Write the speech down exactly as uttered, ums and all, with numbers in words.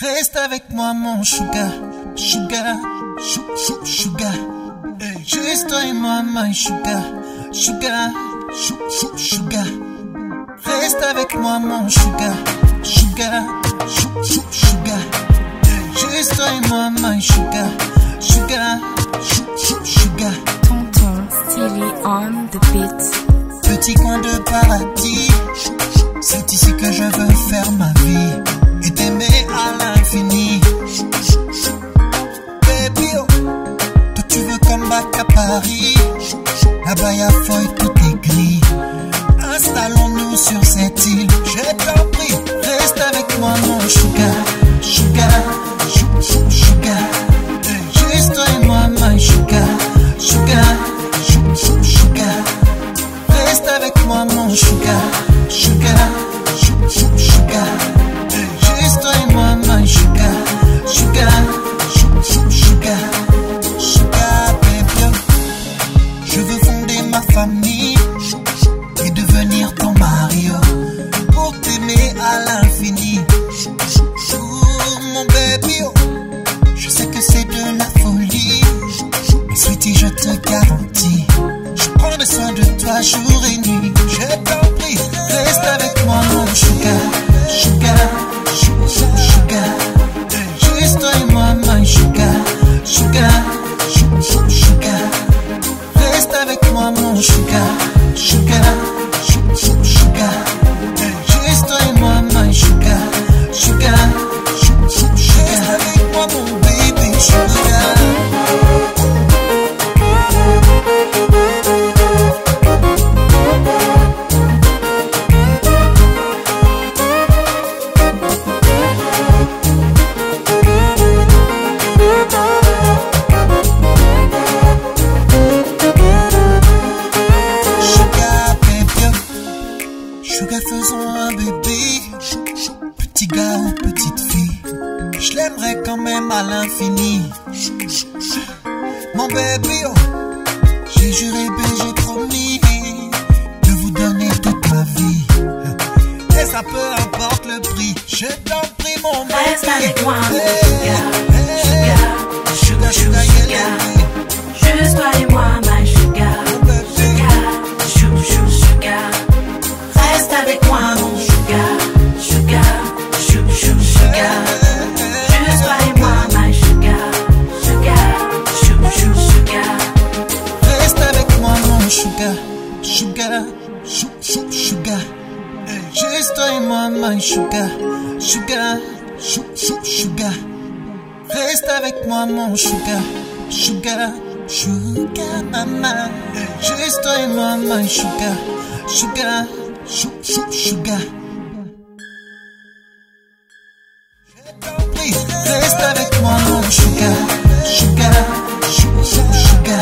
Reste avec moi mon sugar, sugar, su, su, sugar. Hey. Juste toi et moi my sugar, sugar, su, su, sugar. Reste avec moi mon sugar, sugar, su, su, sugar. Hey. Juste toi et moi my sugar, sugar, su, su, sugar. Tonton, Philly on the beat. Petit coin de paradis, c'est ici que je veux faire ma vie. Et t'aimer à l'infini. Baby, oh, toi tu veux comme bac à Paris. Là-bas y'a feuille, tout est gris. Installons-nous sur cette île. J'ai t'en prie, reste avec moi mon sugar, sugar, sugar, sugar. Juste toi et moi my sugar, sugar, sugar, sugar. Reste avec moi mon sugar, sugar, sugar, sugar. Et devenir ton Mario, pour t'aimer à l'infini. Mon baby, oh, je sais que c'est de la folie, mais sweetie je te garantis, je prends soin de toi jour et nuit. Je t'en prie, reste avec moi mon sugar, sugar, sugar, sugar. Juste toi et moi my sugar, sugar, sugar, sugar. Avec moi mon sugar, sugar, sugar, sugar. Juste toi et moi my sugar, sugar, sugar, sugar. Juste avec moi mon baby sugar. Sugar, faisons un bébé, petit gars ou petite fille, je l'aimerais quand même à l'infini. Mon bébé, oh, j'ai juré, j'ai promis de vous donner toute ma vie, et ça peu importe le prix. Je t'en prie mon bébé, reste avec moi mon sugar, sugar, sugar, sugar, sugar. Juste toi et moi ma sugar, sugar, sugar, sugar. Reste avec moi mon sugar, sugar, su, su, sugar. Juste toi et moi my sugar, sugar, su, su, sugar. Reste avec moi mon sugar, sugar, su, su, sugar. Juste toi et moi my sugar, sugar, su, su, sugar. Reste avec moi mon sugar, sugar, sugar, maman. Juste toi et moi my sugar, sugar, Chou, chou, sugar. Je t'en prie, reste avec moi mon sugar, sugar, chou, chou, sugar.